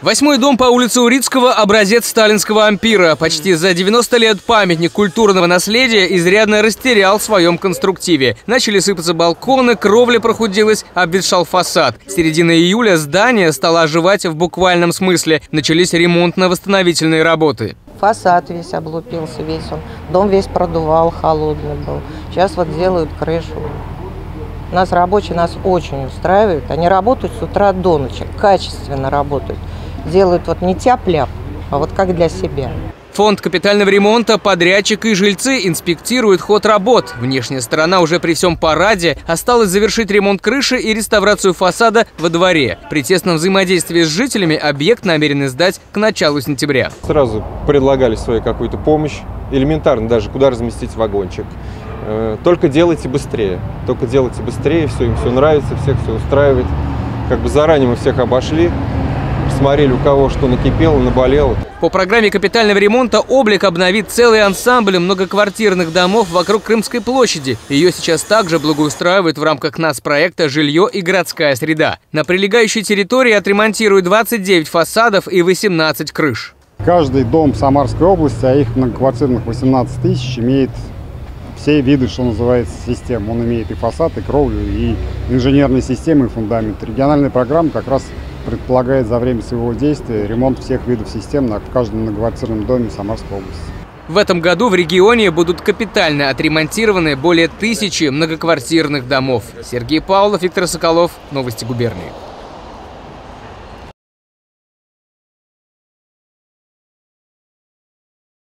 Восьмой дом по улице Урицкого – образец сталинского ампира. Почти за 90 лет памятник культурного наследия изрядно растерял в своем конструктиве. Начали сыпаться балконы, кровля прохудилась, обветшал фасад. С середины июля здание стало оживать в буквальном смысле. Начались ремонтно-восстановительные работы. Фасад весь облупился, весь он. Дом весь продувал, холодный был. Сейчас вот делают крышу. Нас рабочие нас очень устраивают. Они работают с утра до ночи, качественно работают. Делают вот не тяп-ляп, а вот как для себя. Фонд капитального ремонта, подрядчик и жильцы инспектируют ход работ. Внешняя сторона уже при всем параде. Осталось завершить ремонт крыши и реставрацию фасада во дворе. При тесном взаимодействии с жителями объект намерены сдать к началу сентября. Сразу предлагали свою какую-то помощь, элементарно даже, куда разместить вагончик. Только делайте быстрее, все им все нравится, всех все устраивает. Как бы заранее мы всех обошли. Смотрели, у кого что накипело, наболело. По программе капитального ремонта облик обновит целый ансамбль многоквартирных домов вокруг Крымской площади. Ее сейчас также благоустраивают в рамках нацпроекта «Жилье и городская среда». На прилегающей территории отремонтируют 29 фасадов и 18 крыш. Каждый дом Самарской области, а их многоквартирных 18 тысяч, имеет все виды, что называется, систем. Он имеет и фасад, и кровлю, и инженерные системы, и фундамент. Региональная программа как раз предполагает за время своего действия ремонт всех видов систем в каждом многоквартирном доме Самарской области. В этом году в регионе будут капитально отремонтированы более 1000 многоквартирных домов. Сергей Павлов, Виктор Соколов. Новости губернии.